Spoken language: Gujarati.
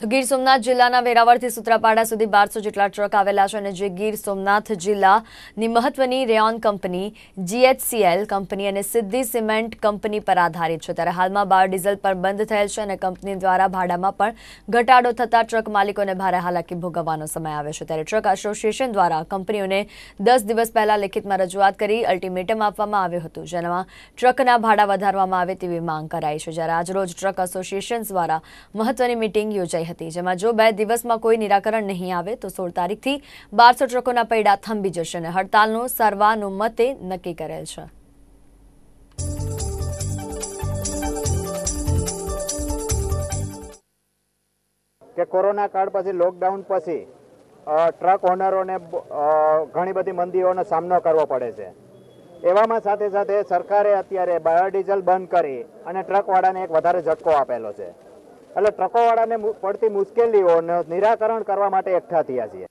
તો ગીર સોમનાથ જિલ્લાના વેરાવળથી સુત્રાપાડા સુધી 1200 જેટલા ટ્રક આવેલા છે અને જે ગીર સોમનાથ જિલ્લાની મહત્વની રેયોન કંપની GHCL કંપની અને સિદ્ધિ સિમેન્ટ કંપની પર આધારિત છે ત્યારે હાલમાં બાયોડીઝલ પર બંધ થયેલ છે અને કંપની દ્વારા ભાડામાં પણ ઘટાડો થતાં ટ્રક માલિકોને ભારે હાલાકી ભોગવવાનો સમય આવે છે ત્યારે ટ્રક એસોસિએશન દ્વારા કંપનીઓને 10 દિવસ પહેલા લેખિતમાં રજૂઆત કરી અલ્ટિમેટમ આપવામાં આવ્યું હતું જેમાં ટ્રકના ભાડા વધારવામાં આવે તેવી માંગ કરાઈ છે જ્યારે આજરોજ ટ્રક એસોસિએશન દ્વારા મહત્વની મીટિંગ યોજાઈ હતી જેમાં જો 2 દિવસમાં કોઈ નિરાકરણ નહીં આવે તો 16 તારીખથી 1200 ટ્રકોના પૈડા થંભી જશે અને હડતાલનો સર્વાનુમતે નક્કી કરેલ છે। કે કોરોના કાળ પછી લોકડાઉન પછી ટ્રક ઓનરોને ઘણી બધી મંદીઓનો સામનો કરવો પડે છે એવામાં સાથે સાથે સરકારે અત્યારે બાયોડીઝલ બંધ કરી અને ટ્રકવાળાને એક વધારે ઝટકો આપેલો છે। એટલે ટ્રકોવાળાને પડતી મુશ્કેલીઓનું નિરાકરણ કરવા માટે એકઠા થયા છીએ।